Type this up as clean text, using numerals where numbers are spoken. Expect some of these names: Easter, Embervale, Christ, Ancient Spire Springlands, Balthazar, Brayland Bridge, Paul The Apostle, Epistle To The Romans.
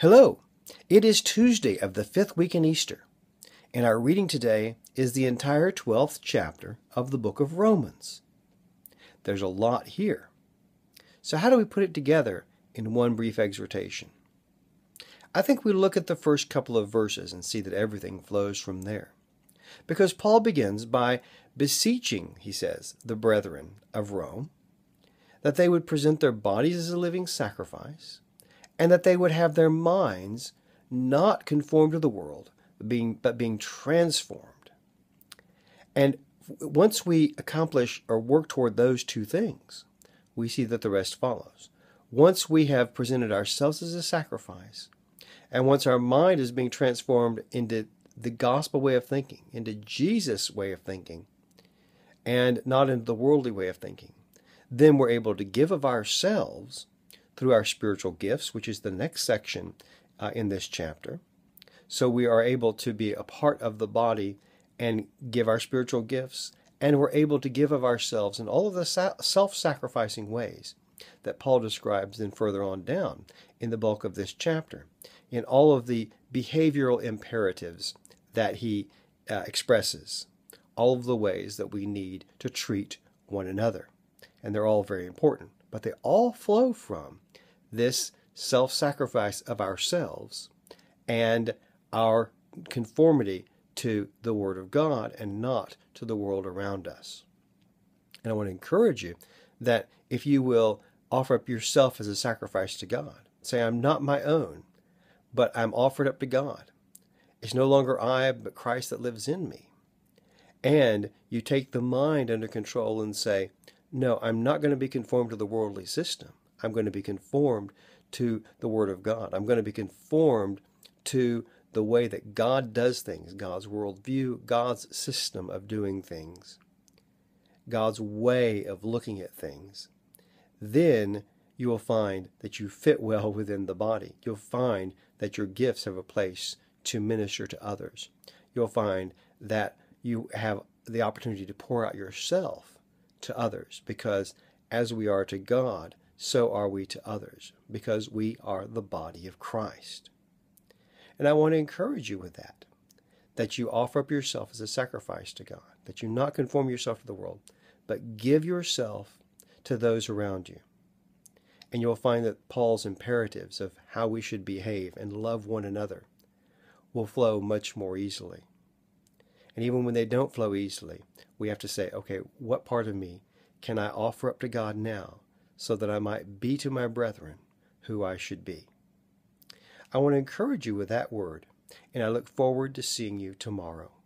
Hello, it is Tuesday of the fifth week in Easter, and our reading today is the entire 12th chapter of the book of Romans. There's a lot here. So how do we put it together in one brief exhortation? I think we look at the first couple of verses and see that everything flows from there. Because Paul begins by beseeching, he says, the brethren of Rome, that they would present their bodies as a living sacrifice, and that they would have their minds not conformed to the world, but being transformed. And once we accomplish or work toward those two things, we see that the rest follows. Once we have presented ourselves as a sacrifice, and once our mind is being transformed into the gospel way of thinking, into Jesus' way of thinking, and not into the worldly way of thinking, then we're able to give of ourselves through our spiritual gifts, which is the next section in this chapter. So we are able to be a part of the body and give our spiritual gifts, and we're able to give of ourselves in all of the self-sacrificing ways that Paul describes then further on down in the bulk of this chapter, in all of the behavioral imperatives that he expresses, all of the ways that we need to treat one another. And they're all very important, but they all flow from this self-sacrifice of ourselves and our conformity to the Word of God and not to the world around us. And I want to encourage you that if you will offer up yourself as a sacrifice to God, say, I'm not my own, but I'm offered up to God. It's no longer I, but Christ that lives in me. And you take the mind under control and say, no, I'm not going to be conformed to the worldly system. I'm going to be conformed to the Word of God. I'm going to be conformed to the way that God does things, God's worldview, God's system of doing things, God's way of looking at things. Then you will find that you fit well within the body. You'll find that your gifts have a place to minister to others. You'll find that you have the opportunity to pour out yourself to others, because as we are to God, so are we to others, because we are the body of Christ. And I want to encourage you with that you offer up yourself as a sacrifice to God, that you not conform yourself to the world, but give yourself to those around you. And you'll find that Paul's imperatives of how we should behave and love one another will flow much more easily. And even when they don't flow easily, we have to say, okay, what part of me can I offer up to God now so that I might be to my brethren who I should be? I want to encourage you with that word, and I look forward to seeing you tomorrow.